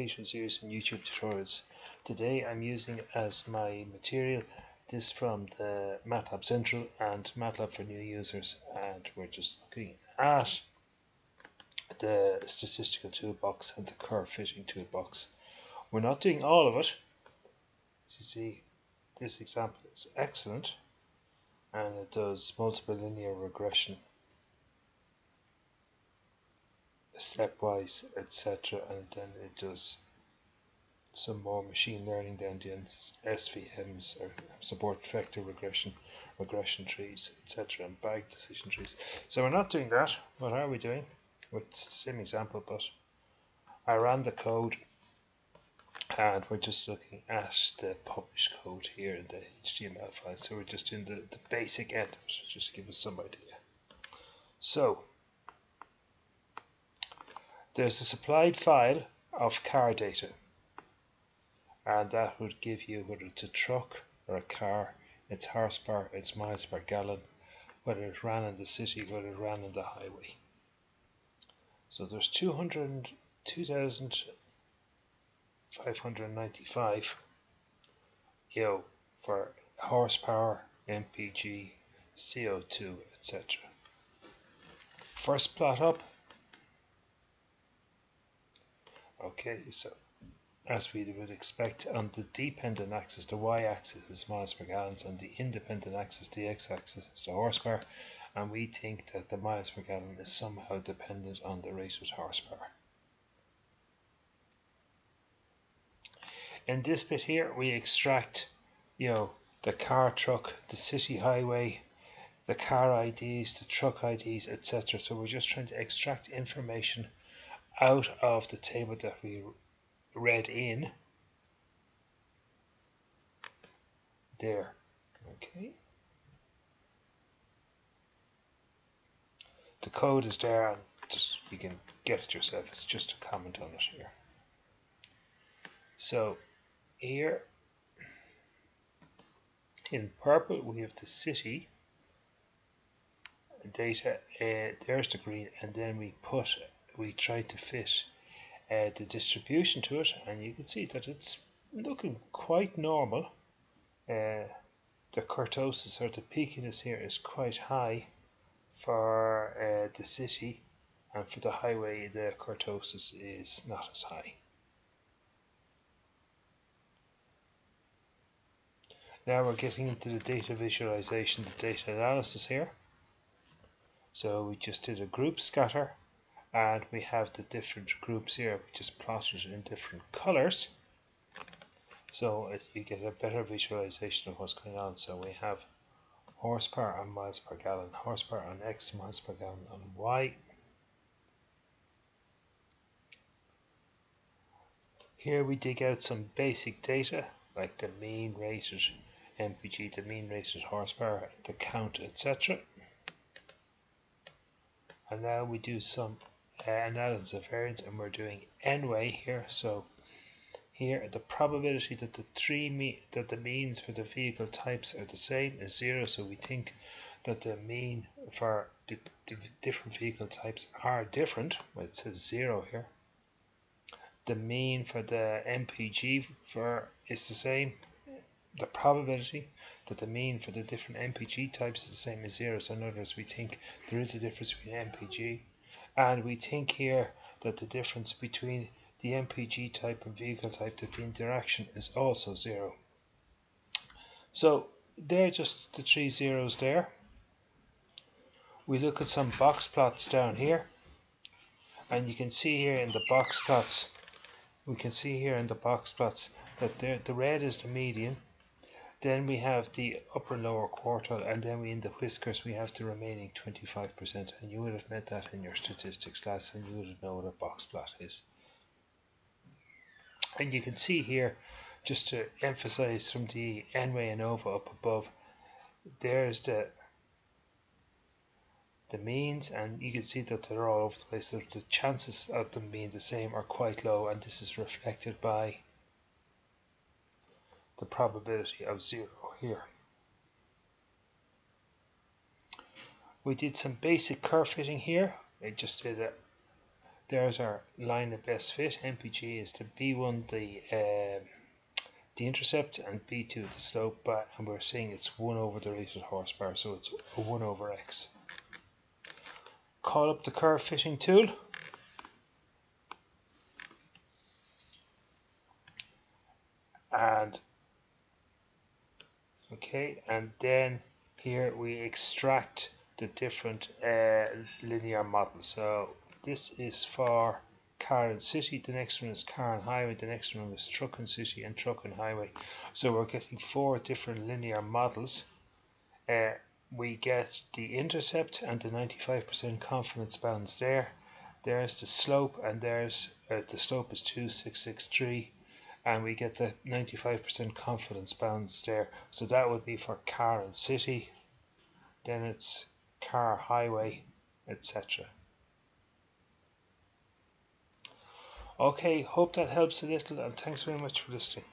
presentation series from YouTube tutorials. Today I'm using as my material this from the MATLAB Central and MATLAB for New Users, and we're just looking at the statistical toolbox and the curve fitting toolbox. We're not doing all of it. As you see, this example is excellent and it does multiple linear regression, stepwise, etc., and then it does some more machine learning than the SVMs or support vector regression, regression trees, etc., and bag decision trees. So we're not doing that. What are we doing? Well, it's the same example, but I ran the code and we're just looking at the published code here in the HTML file. So we're just in the basic end, just to give us some idea. So there's a supplied file of car data, and that would give you whether it's a truck or a car, its horsepower, its miles per gallon, whether it ran in the city, whether it ran in the highway. So there's 2,595 for horsepower, MPG, CO2, etc. First plot up. Okay, so as we would expect, on the dependent axis, the y-axis is miles per gallon, and the independent axis, the x-axis, is the horsepower, and we think that the miles per gallon is somehow dependent on the rated horsepower. In this bit here, we extract, the car, truck, the city highway, the car IDs, the truck IDs, etc. So we're just trying to extract information out of the table that we read in there. Okay, the code is there, and just you can get it yourself. It's just a comment on it here. So here in purple we have the city data, there's the green, and then we try to fit the distribution to it, and you can see that it's looking quite normal. The kurtosis, or the peakiness here, is quite high for the city, and for the highway the kurtosis is not as high. Now we're getting into the data visualization, the data analysis here. So we just did a group scatter, and we have the different groups here. We just plotted in different colors, so you get a better visualization of what's going on. So we have horsepower and miles per gallon, horsepower on X, miles per gallon on Y. Here we dig out some basic data like the mean rated MPG, the mean rated horsepower, the count, etc. And now we do some analysis of variance, and we're doing n-way here. So here the probability that the means for the vehicle types are the same is zero, so we think that the mean for the different vehicle types are different. Well, it says zero here. The mean for the MPG is the same. The probability that the mean for the different MPG types is the same as zero, so in other words we think there is a difference between MPG. And we think here that the difference between the MPG type and vehicle type, that the interaction is also zero. So they're just the three zeros there. We look at some box plots down here, and you can see here in the box plots, that the red is the median, then we have the upper lower quartile, and then in the whiskers we have the remaining 25%, and you would have met that in your statistics class, and you would have known what a box plot is. And you can see here, just to emphasize, from the N-way ANOVA up above, there's the means, and you can see that they're all over the place. So the chances of them being the same are quite low, and this is reflected by the probability of zero here. We did some basic curve fitting here. I just did There's our line of best fit. MPG is the B1, the intercept, and B2, the slope, and we're seeing it's 1 over the rated horsepower, so it's a 1 over X. Call up the curve fishing tool. And okay, and then here we extract the different linear models. So this is for car and city, the next one is car and highway, the next one is truck and city, and truck and highway. So we're getting 4 different linear models. We get the intercept and the 95% confidence bounds there. There's the slope, and there's the slope is 2663, and we get the 95% confidence bounds there. So that would be for car and city. Then it's car, highway, etc. Okay, hope that helps a little, and thanks very much for listening.